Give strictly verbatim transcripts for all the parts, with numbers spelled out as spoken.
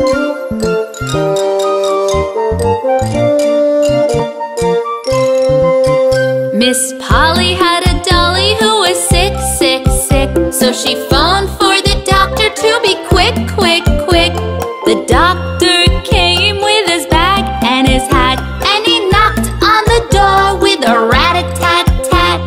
Miss Polly had a dolly who was sick, sick, sick. So she phoned for the doctor to be quick, quick, quick. The doctor came with his bag and his hat, and he knocked on the door with a rat-a-tat-tat.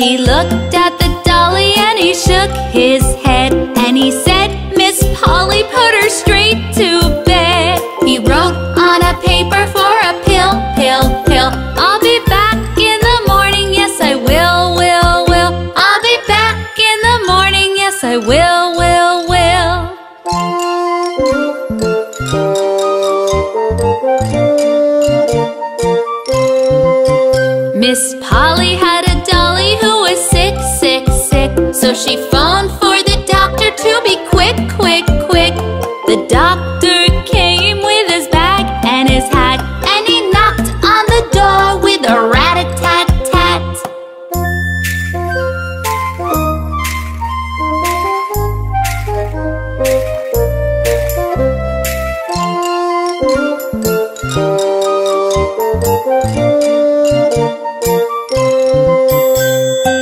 He looked at the dolly and he shook his head, and he said, Miss Polly, put her straight to bed. He wrote on a paper for a pill, pill, pill. I'll be back in the morning, yes I will, will, will. I'll be back in the morning, yes I will, will, will. Miss Polly had a dolly who was sick, sick, sick. So she phoned for the doctor to be quick, quick, quick. The doctor came with his bag and his hat, and he knocked on the door with a rat-a-tat-tat.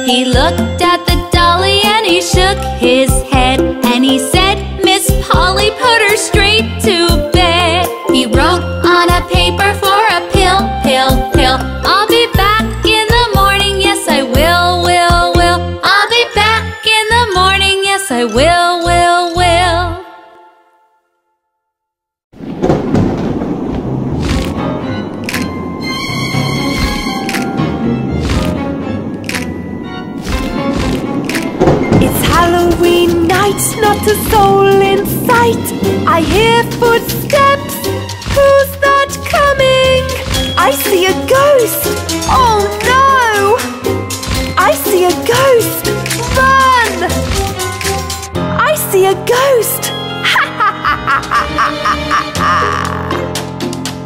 He looked at the dolly and he shook his head, and he said, Miss Polly, put her straight to bed. He wrote on a paper for a pill, pill, pill. I'll be back in the morning, yes I will, will, will. I'll be back in the morning, yes I will, will, will. Halloween night, not a soul in sight. I hear footsteps, who's that coming? I see a ghost, oh no! I see a ghost, run! I see a ghost, ha ha ha ha ha ha ha ha!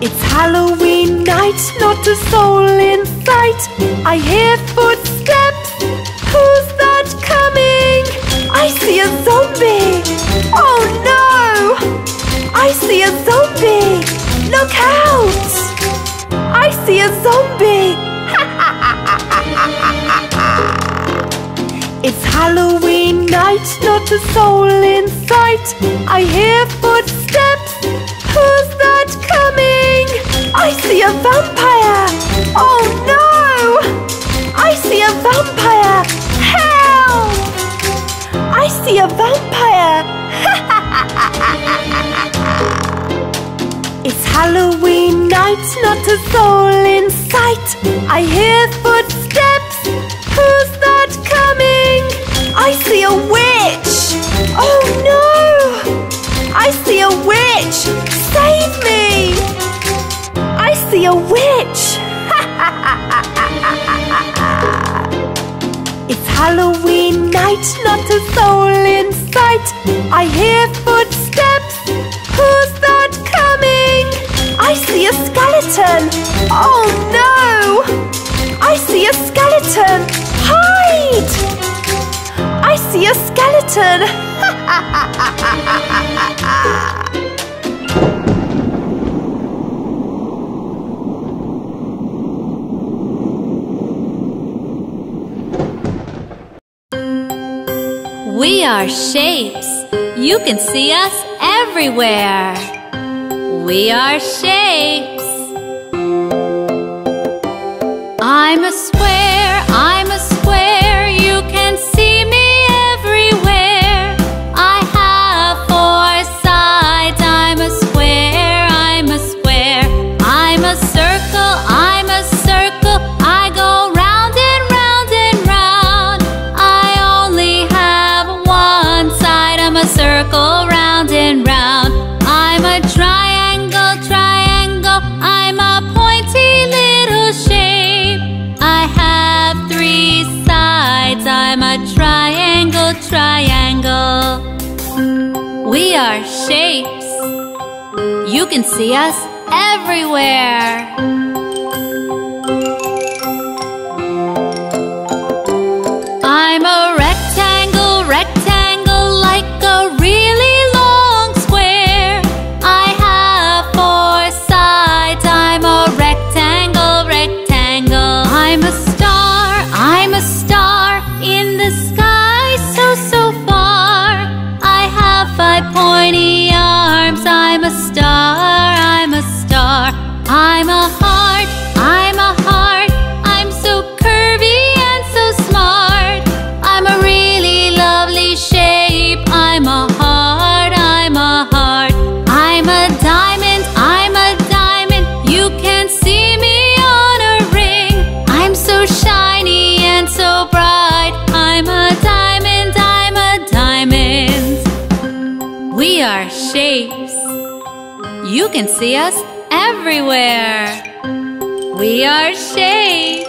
It's Halloween night, not a soul in sight. I hear footsteps, who's that coming? I see a zombie! Oh no! I see a zombie! Look out! I see a zombie! Ha ha ha ha ha ha ha! It's Halloween night, not a soul in sight. I hear footsteps. Who's that coming? I see a vampire! Oh no! I see a vampire! Help! I see a vampire! It's Halloween night, not a soul in sight. I hear footsteps. Who's that coming? I see a witch! Oh no! I see a witch! Save me! I see a witch! It's Halloween night, not a soul in sight. I hear footsteps. Who's that coming? I see a skeleton. Oh no! I see a skeleton. Hide! I see a skeleton. Ha ha ha ha ha ha ha! We are shapes. You can see us everywhere. We are shapes. I'm a square, I'm a square. You can see me everywhere. I have four sides. I'm a square, I'm a square. I'm a circle, I'm a circle. I go round and round and round. I only have one side. I'm a circle, round and round. I'm a triangle, triangle. I'm a pointy little shape. I have three sides. I'm a triangle, triangle. We are shapes. You can see us everywhere. Shapes. You can see us everywhere. We are shapes.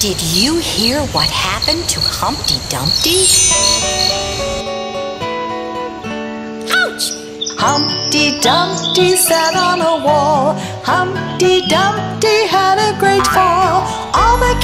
Did you hear what happened to Humpty Dumpty? Ouch! Humpty Dumpty sat on a wall. Humpty Dumpty had a great fall. All the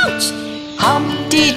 Ouch! Humpty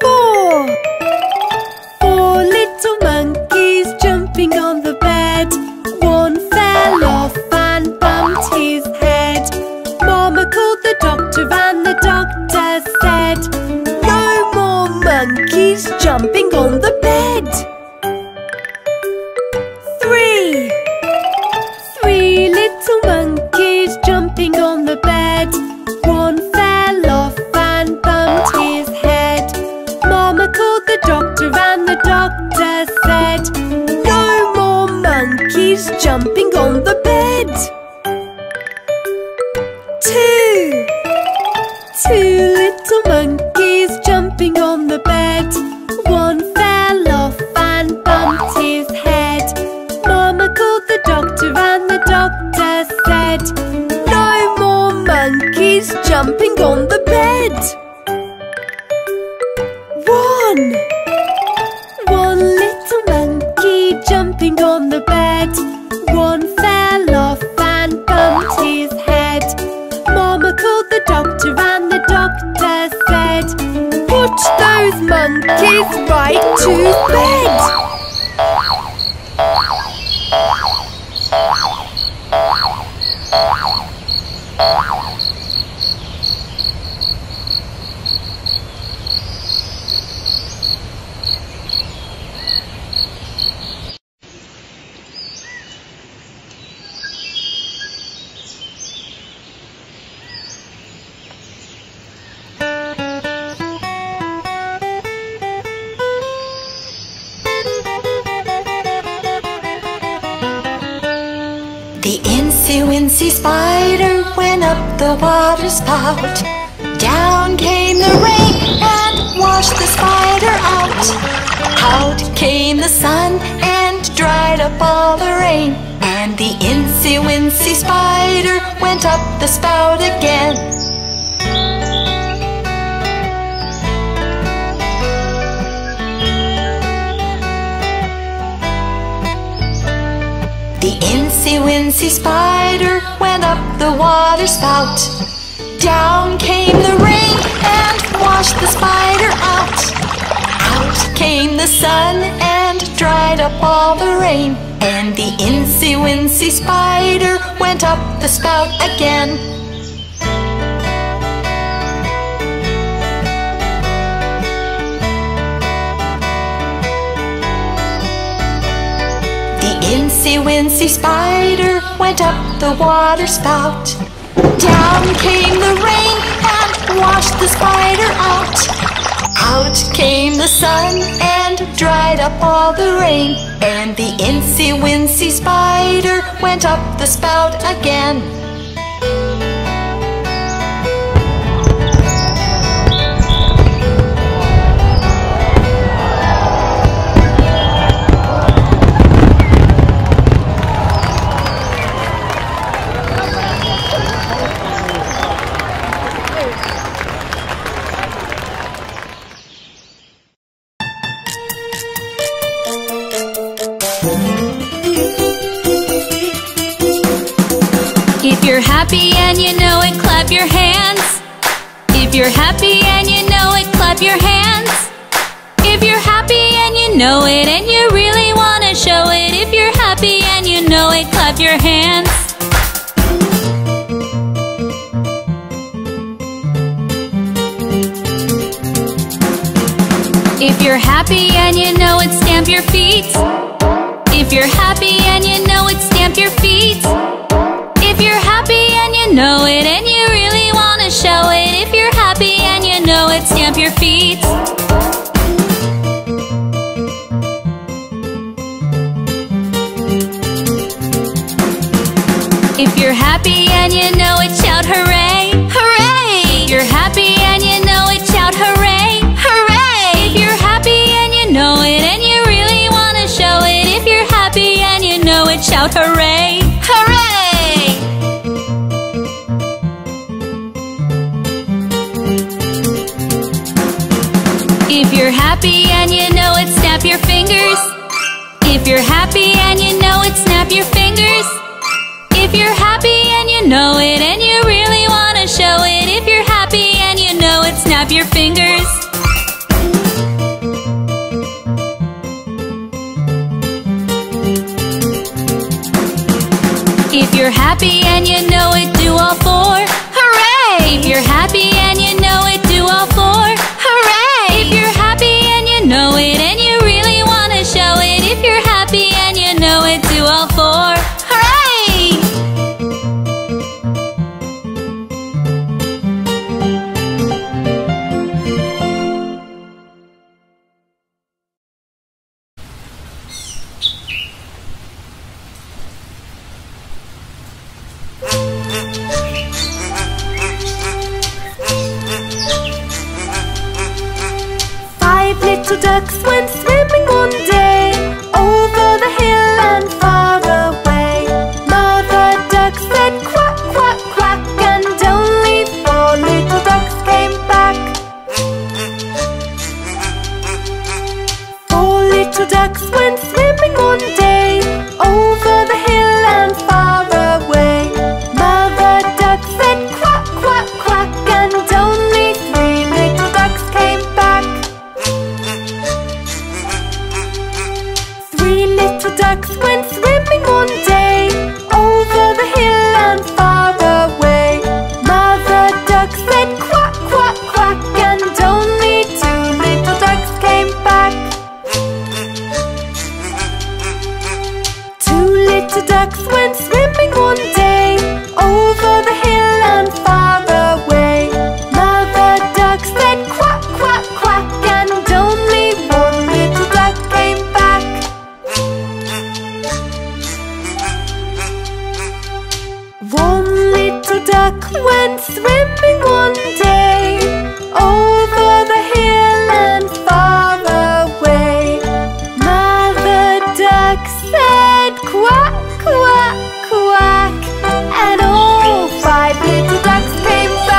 Four, four little monkeys jumping on the bed. One fell off and bumped his head. Mama called the doctor and the doctor said, no more monkeys jumping on the bed. Three, three little monkeys jumping on the bed. One fell off and bumped his head. Mama called the doctor and the doctor said, no more monkeys jumping on the bed. Two, two little monkeys jumping on the bed. One fell off and bumped his head. Mama called the doctor and the doctor said, no more monkeys jumping on the bed. One, one little monkey jumping on the bed. One fell off and bumped his head. Mama called the doctor and the doctor said, put those monkeys right to bed. Wincy spider went up the water spout. Down came the rain and washed the spider out. Out came the sun and dried up all the rain. And the incy wincy spider went up the spout again. The incy wincy spider went up the water spout. Down came the rain and washed the spider out. Out came the sun and dried up all the rain. And the incy wincy spider went up the spout again. The incy wincy spider went up the water spout. Down came the rain and washed the spider out. Out came the sun and dried up all the rain. And the incy wincy spider went up the spout again. If you're happy and you know it, clap your hands. If you're happy and you know it, clap your hands. If you're happy and you know it and you really want to show it. If you're happy and you know it, clap your hands. If you're happy and you know it, stamp your feet. If you're happy and you know it, stamp your feet. If you're happy and you know it and you really want to show it. If you're happy and you know it, stamp your feet. If you're happy and you know it, shout hooray, hooray. If you're happy and you know it, shout hooray, hooray. If you're happy and you know it and you really want to show it. If you're happy and you know it, shout hooray, hooray. If you're happy and you know it, snap your fingers. If you're happy and you know it, snap your fingers. If you're happy know it and you really wanna show it. If you're happy and you know it, snap your fingers. If you're happy and you know it, do all four. Hooray! If you're happy and you know it, do all four. Hooray! If you're happy and you know it and you really wanna show it. If you're happy and you know it, do all four. Little ducks went swimming one day, over the hill and far away. Mother duck said quack, quack, quack, and only four little ducks came back. Four little ducks went swimming one day, over the hill and far away. Mother duck said quack, quack, quack, and only three little ducks came back. Little ducks went swimming one day, over the hill and far away. Mother duck said quack, quack, quack, and only two little ducks came back. Two little ducks went swimming one day, over the hill and far away. Mother duck said quack, quack, quack, and only one little duck came back. One little duck went swimming one day, over the hill and far away. Mother duck said quack, quack, quack, and all five little ducks came back.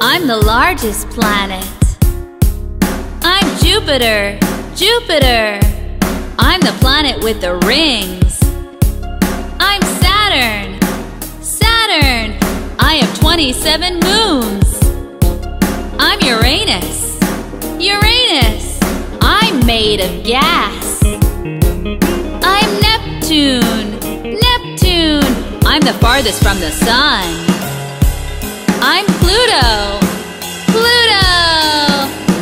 I'm the largest planet. I'm Jupiter, Jupiter. I'm the planet with the rings. I'm Saturn, Saturn. I have twenty-seven moons. I'm Uranus, Uranus. I'm made of gas. I'm Neptune, Neptune. I'm the farthest from the sun. I'm Pluto, Pluto.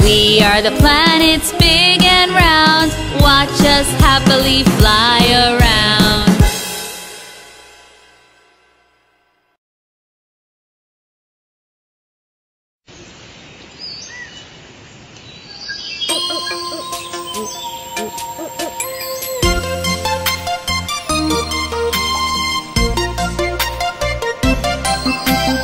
We are the planets big and round. Watch us happily fly around.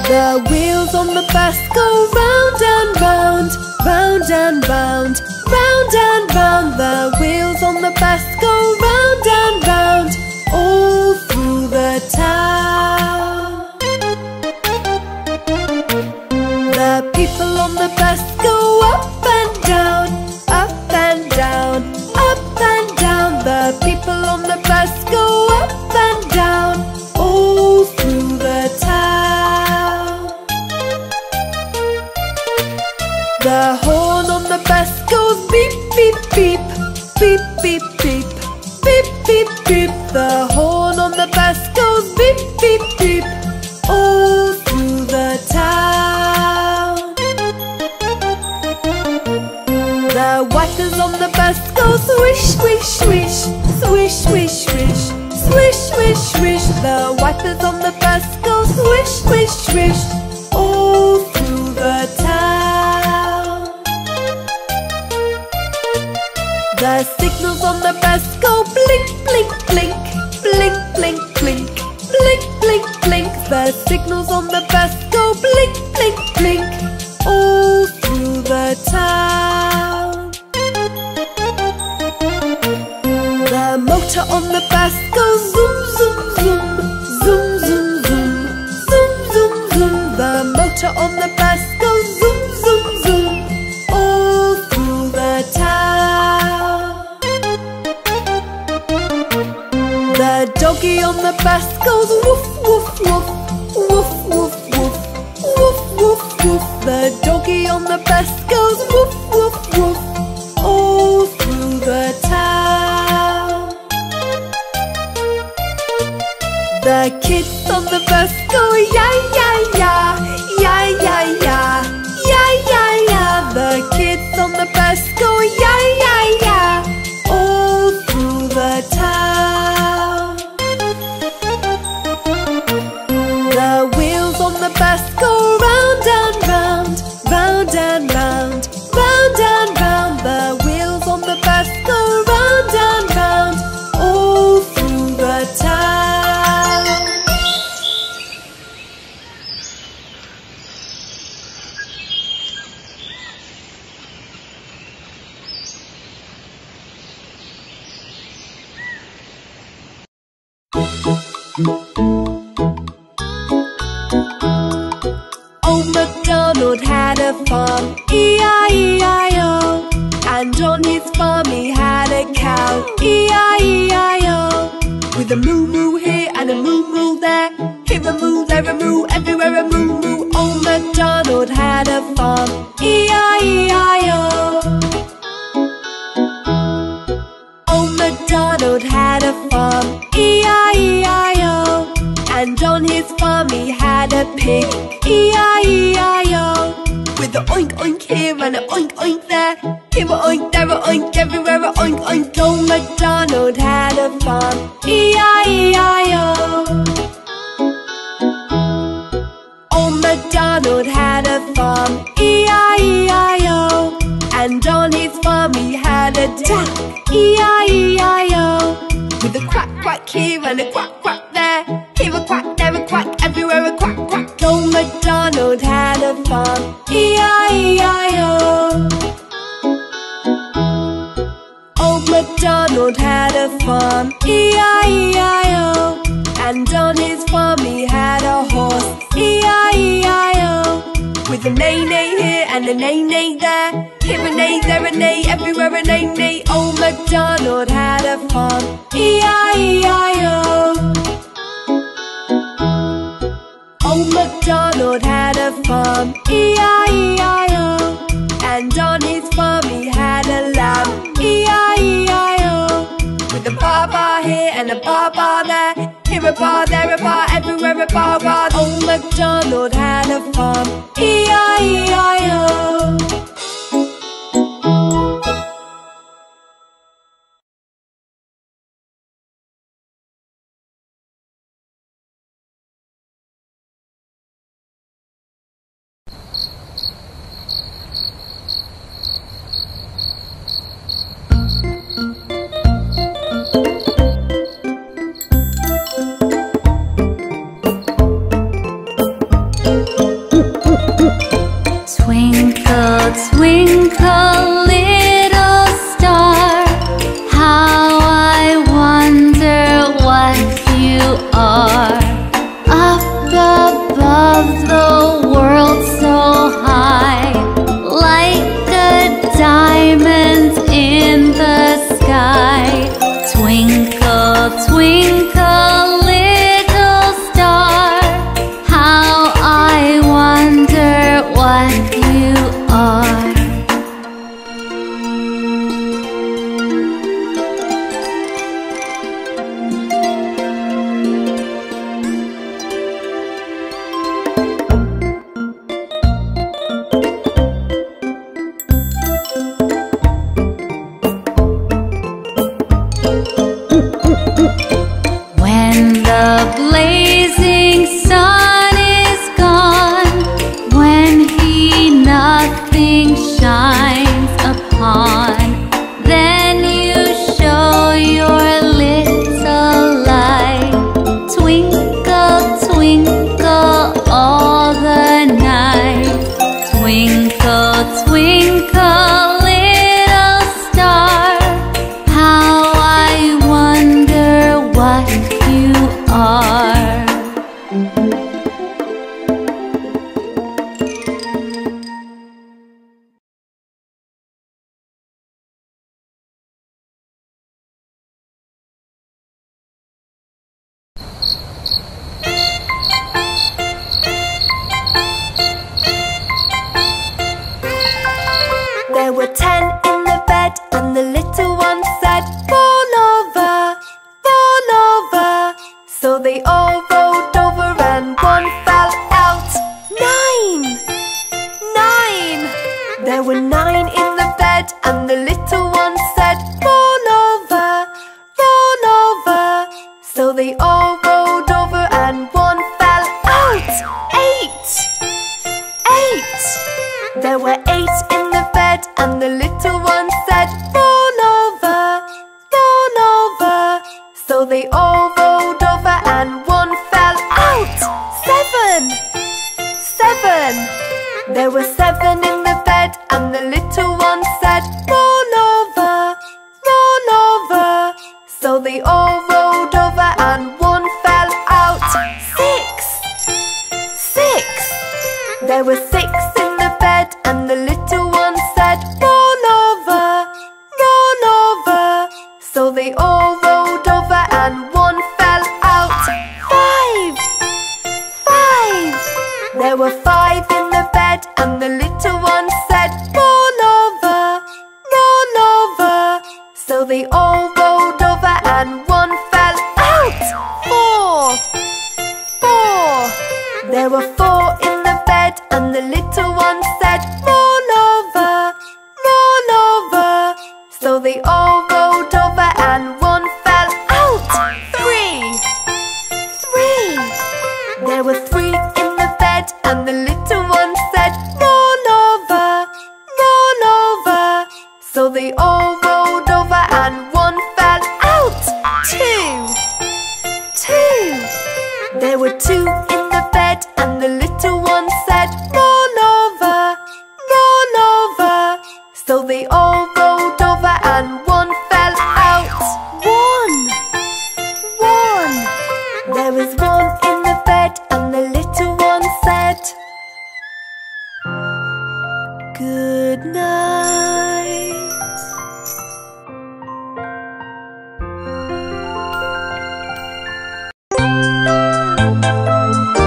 The wheels on the bus go round and round, round and round, round and round. Beep, beep, beep, beep, beep, beep, beep, beep, beep. The horn on the bus goes beep, beep, beep, all through the town. The wipers on the bus go swish, swish, swish, swish, swish, swish, swish, swish, swish. The wipers on the bus go swish, swish, swish. The signals on the bus go blink, blink, blink, blink, blink, blink, blink, blink, blink. The signals on the bus go blink, blink, blink, all through the town. The motor on the bus goes zoom, zoom, zoom, zoom, zoom, zoom, zoom, zoom, zoom. The motor on the bus goes zoom, zoom, zoom, all through the town. The doggy on the bus goes woof, woof, woof, woof, woof, woof, woof, woof, woof. The doggy on the bus goes woof, woof, woof, all through the town. The kids on the bus go ya, ya, ya, ya, ya, ya, ya, ya, ya. The kids on the bus go ya, ya, ya, all through the town. The wheels on the bus go round and round, round and round, round and round. The wheels on the bus go round and round, all through the town. Had a farm, E I E I O. And on his farm he had a cow, E I E I O. With a moo-moo here and a moo-moo there, here a moo, there a moo, everywhere a moo-moo. Old MacDonald had a farm, E I E I O. Old MacDonald had a farm, E I E I O. And on his farm he had a pig, E I E I O. With a oink oink here and a oink oink there, here a oink, there a oink, everywhere a oink oink. Old MacDonald had a farm, E I E I O. Old MacDonald had a farm, E I E I O. And on his farm he had a duck, E I E I O. With a quack quack here and a quack quack there, here a quack, there a quack, everywhere a quack quack. Old MacDonald had a farm, E I E I O. Old MacDonald had a farm, E I E I O. And on his farm he had a horse, E I E I O. With a nay-nay here and a nay-nay there, here a nay, there a nay, everywhere a nay-nay. Old MacDonald had a farm, E I E I O. Old MacDonald had a farm, E I E I O. And on his farm he had a lamb, E I E I O. With a ba-ba here and a ba-ba there, here a bar, there a bar, everywhere a bar, bar. Old MacDonald had a farm, E I E I O. Twinkle, twinkle. There were ten in the bed, and the little one said, "Fall over, fall over." So they all rolled over and one fell out. Nine, nine. There were nine in the bed, and the little one said, "Fall over, fall over." So they all rolled over and one fell out. Eight, eight. There were eight in the bed, and the little one said, "Fall over, fall over." So they all rolled over and one fell out. Seven, seven. There were seven in the bed, and the little one said, "Fall over, fall over." So they all rolled over and one fell out. Six, six. There were six in the bed, and the little one said, "Roll over, roll over." So they all rolled over and one fell out. Five, five. There were five in the bed, and the little one said, "Roll over, roll over." So they all rolled over and one fell out. Four, four. There were four in the bed, and the little one said, "Roll over, roll over." So they all rolled over and one fell out. Three, three. There were three in the bed, and the little one said, "Roll over, roll over." So they all rolled over and one fell out. Two, two. There were two in the bed, and the little one said, "Roll over, roll over." So they all rolled over and one fell out. One, one. There was one in the bed, and the little one said, "Good night." Thank you.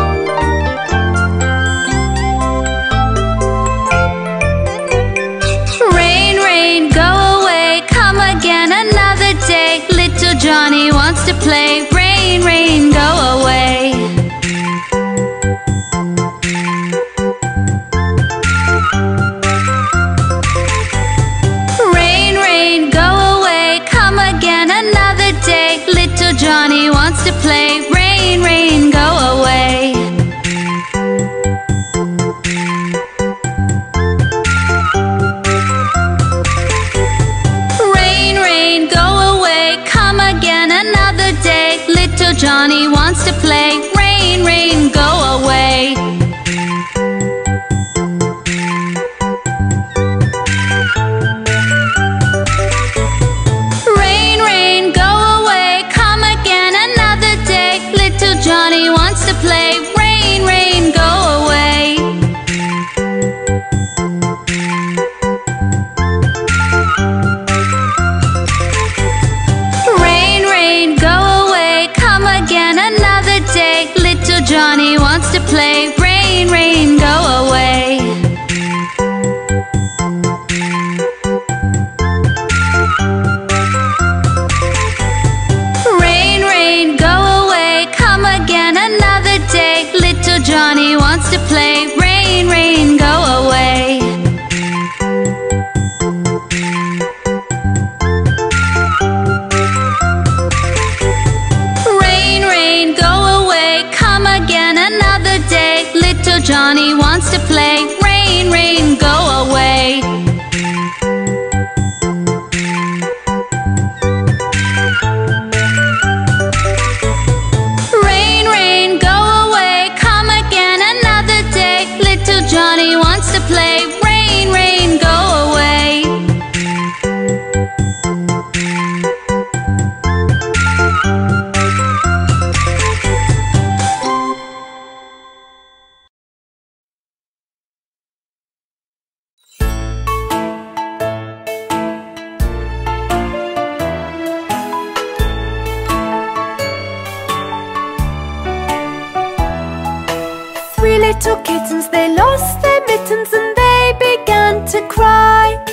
little kittens, they lost their mittens and they began to cry.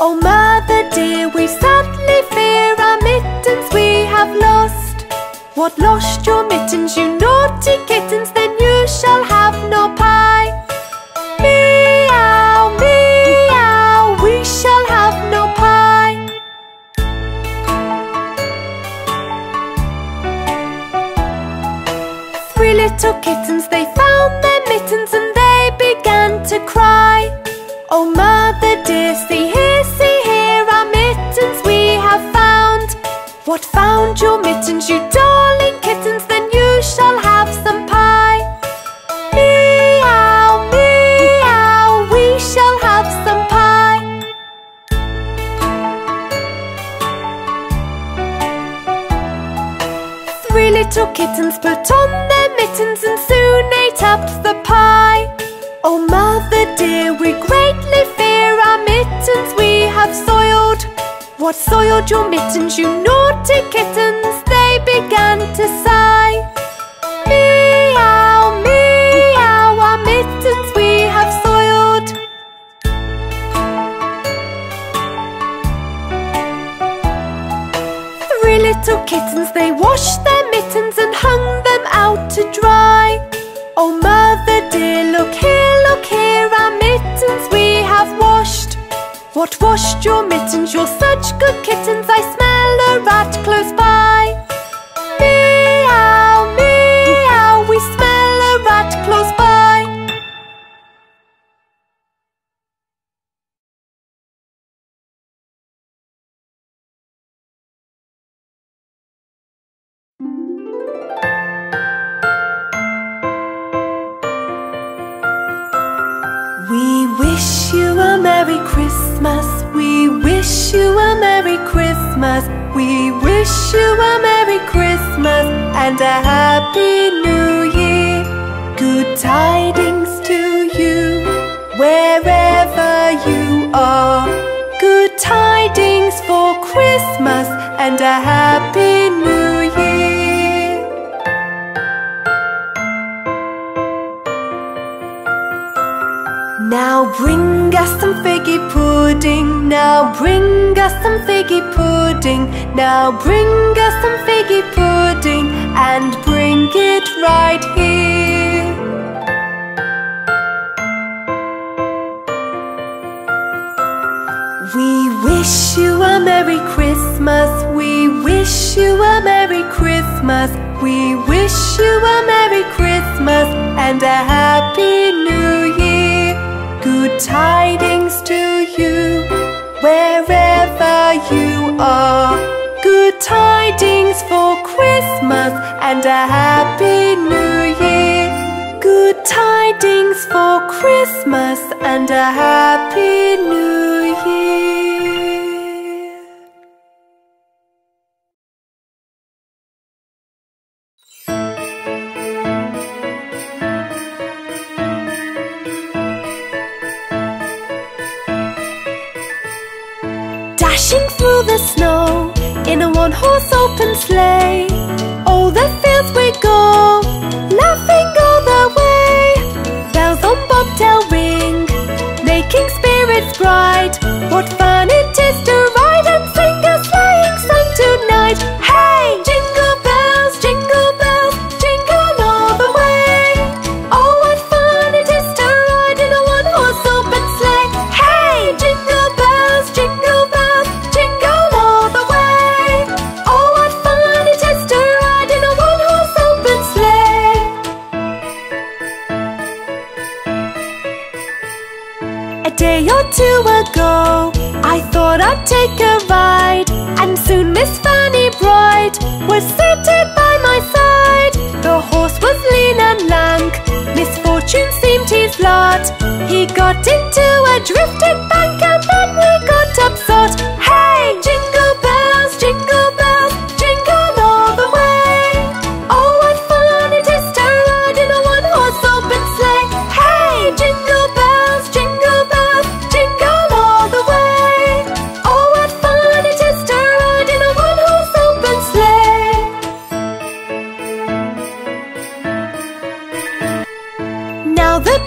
Oh mother dear, we sadly fear our mittens we have lost. What, lost your mittens, you naughty kittens? Then you shall have no pie. Meow, meow, we shall have no pie. Three little kittens, they found their mittens and they began to cry. Oh mother dear, see here, see here, our mittens we have found. What, found your mittens, you darling kittens? Then you shall have some pie. Meow, meow, we shall have some pie. Three little kittens put on their mittens and soon ate up the pie. Oh mother dear, we greatly fear our mittens we have soiled. What, soiled your mittens, you naughty kittens? They began to sigh. Meow, meow, our mittens we have soiled. Three little kittens, they washed their mittens and hung them out to dry. Oh mother dear, look here, look here, our mittens we have washed. What, washed your mittens? You're such good kittens, I smell a rat close by. Meow, meow, we smell a rat close by. We wish you a Merry Christmas. We wish you a Merry Christmas. We wish you a Merry Christmas and a Happy New Year. Good tidings to you wherever you are. Good tidings for Christmas and a Happy New Year. Now bring us some figgy pudding. Now bring us some figgy pudding. Now bring us some figgy pudding and bring it right here. We wish you a Merry Christmas. We wish you a Merry Christmas. We wish you a Merry Christmas and a Happy New Year. Good tidings to you wherever you are. Good tidings for Christmas and a Happy New Year. Good tidings for Christmas and a Happy New Year. Dashing through the snow in a one-horse open sleigh, o'er the fields we go, laughing all the way. Bells on bobtail ring, making spirits bright. What fun it is to ride and sing a sleighing song tonight! Hey! Jingle bells, jingle bells, jingle all the way. Oh, what fun it is to ride in a one-horse open sleigh! Hey! Jingle bells, jingle. A day or two ago, I thought I'd take a ride, and soon Miss Fanny Bright was seated by my side. The horse was lean and lank, misfortune seemed his lot. He got into a drifted bank and then we got upsot. Hey! Jingle bells, jingle bells, jingle all the way. Oh, what fun it is to ride in a one-horse open sleigh. Hey! Jingle bells, jingle bells. The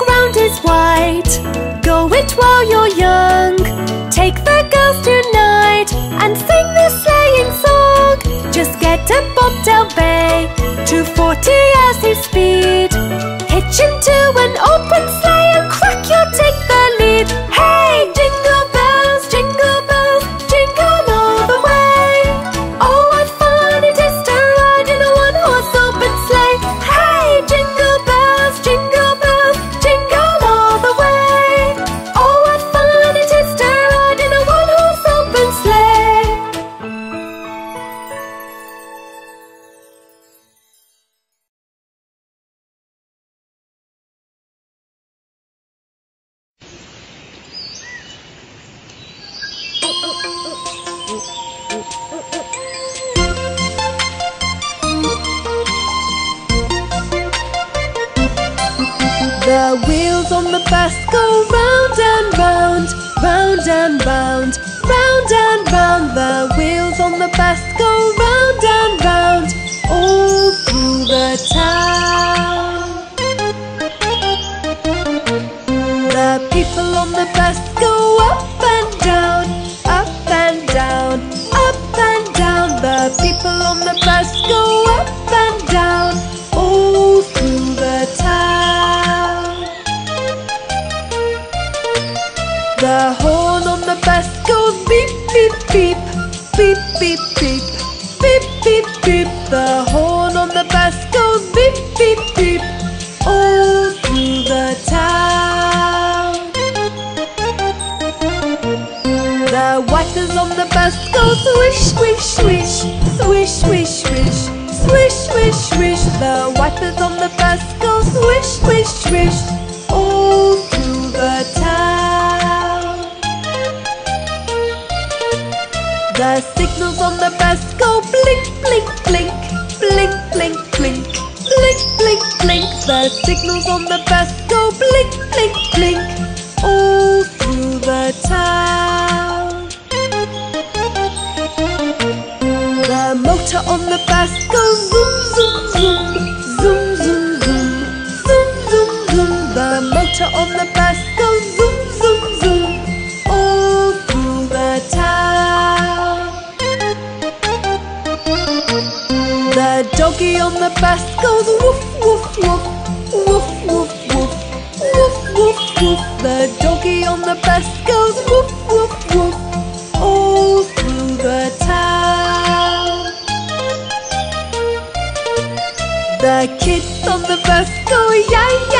The wheels on the bus go round and round, round and round, round and round. The wheels on the bus go round and round, all through the town. The people on the bus go up and down, up and down, up and down. The people on the bus go up and down, all through the town. The horn on the bus goes beep, beep, beep, beep, beep, beep, beep, beep, beep. The horn on the bus goes beep, beep, beep, all through the town. The waters on the bus go swish, swish, swish, swish, swish, swish, swish, swish, swish. The waters on the bus go swish, swish, swish, all through the town. The signals on the bus go blink, blink, blink, blink, blink, blink, blink, blink, blink. The signals on the bus go blink, blink, blink, all through the town. The motor on the bus goes zoom, zoom, zoom, zoom, zoom, zoom, zoom, zoom, zoom. The motor on the bus goes zoom, zoom, zoom, all through the town. The doggy on the bus goes woof, woof, woof, woof, woof, woof, woof, woof, woof. The doggy on the bus goes woof, woof, woof, all through the town. The kids on the bus go yay, yay.